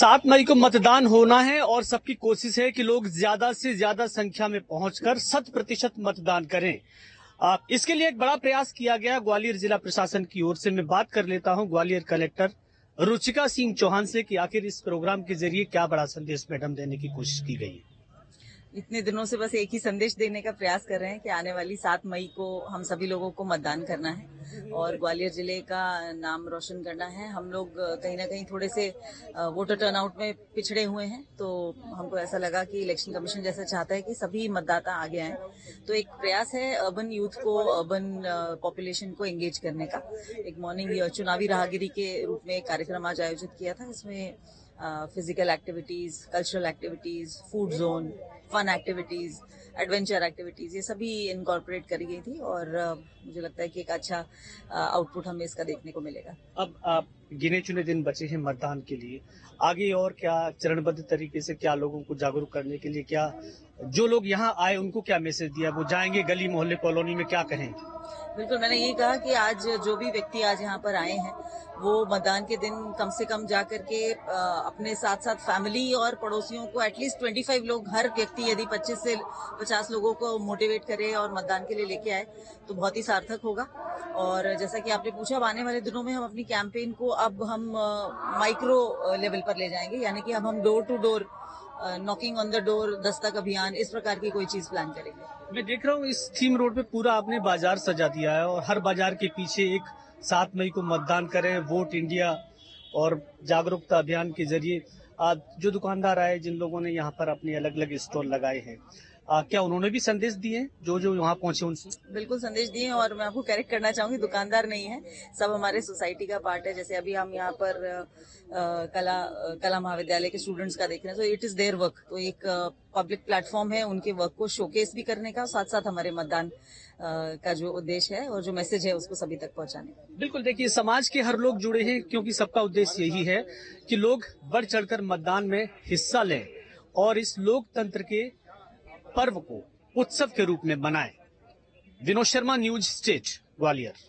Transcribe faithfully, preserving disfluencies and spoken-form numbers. सात मई को मतदान होना है और सबकी कोशिश है कि लोग ज्यादा से ज्यादा संख्या में पहुंचकर शत प्रतिशत मतदान करें। आप इसके लिए एक बड़ा प्रयास किया गया ग्वालियर जिला प्रशासन की ओर से। मैं बात कर लेता हूं ग्वालियर कलेक्टर रुचिका सिंह चौहान से कि आखिर इस प्रोग्राम के जरिए क्या बड़ा संदेश मैडम देने की कोशिश की गई। इतने दिनों से बस एक ही संदेश देने का प्रयास कर रहे हैं कि आने वाली सात मई को हम सभी लोगों को मतदान करना है और ग्वालियर जिले का नाम रोशन करना है। हम लोग कहीं ना कहीं थोड़े से वोटर टर्नआउट में पिछड़े हुए हैं, तो हमको ऐसा लगा कि इलेक्शन कमीशन जैसा चाहता है कि सभी मतदाता आगे आएं, तो एक प्रयास है अर्बन यूथ को, अर्बन पॉपुलेशन को एंगेज करने का। एक मॉर्निंग चुनावी राहगिरी के रूप में एक कार्यक्रम आज आयोजित किया था। इसमें physical activities, cultural activities, food zone, fun activities, adventure activities, ये सभी इनकॉर्पोरेट करी गई थी और uh, मुझे लगता है कि एक अच्छा आउटपुट uh, हमें इसका देखने को मिलेगा। अब आप गिने चुने दिन बचे हैं मतदान के लिए, आगे और क्या चरणबद्ध तरीके से क्या लोगों को जागरूक करने के लिए, क्या जो लोग यहाँ आए उनको क्या मैसेज दिया, वो जाएंगे गली मोहल्ले कॉलोनी में क्या कहें? बिल्कुल, मैंने ये कहा कि आज जो भी व्यक्ति आज यहाँ पर आए हैं वो मतदान के दिन कम से कम जा करके अपने साथ साथ फैमिली और पड़ोसियों को एटलीस्ट पच्चीस लोग, हर व्यक्ति यदि पच्चीस से पचास लोगों को मोटिवेट करे और मतदान के लिए लेके आए तो बहुत ही सार्थक होगा। और जैसा कि आपने पूछा, अब आने वाले दिनों में हम अपनी कैंपेन को अब हम माइक्रो लेवल पर ले जाएंगे, यानी कि अब हम door to door, knocking on the door, दस्तक अभियान, इस प्रकार की कोई चीज प्लान करेंगे। मैं देख रहा हूँ इस थीम रोड पे पूरा आपने बाजार सजा दिया है और हर बाजार के पीछे एक सात मई को मतदान करें, वोट इंडिया और जागरूकता अभियान के जरिए आज जो दुकानदार आए, जिन लोगों ने यहाँ पर अपने अलग अलग स्टॉल लगाए हैं, आ, क्या उन्होंने भी संदेश दिए जो जो वहाँ पहुंचे उनसे? बिल्कुल संदेश दिए और मैं आपको करेक्ट करना चाहूंगी, दुकानदार नहीं है, सब हमारे सोसाइटी का पार्ट है। जैसे अभी हम यहाँ पर आ, कला कला महाविद्यालय के स्टूडेंट्स का देख रहे हैं, तो इट इज देयर वर्क, तो एक पब्लिक प्लेटफॉर्म है उनके वर्क को शोकेस भी करने का, साथ साथ हमारे मतदान का जो उद्देश्य है और जो मैसेज है उसको सभी तक पहुंचाने का। बिल्कुल, देखिए समाज के हर लोग जुड़े हैं क्योंकि सबका उद्देश्य यही है कि लोग बढ़ चढ़कर मतदान में हिस्सा लें और इस लोकतंत्र के पर्व को उत्सव के रूप में मनाएं। Vinod Sharma, News State, Gwalior.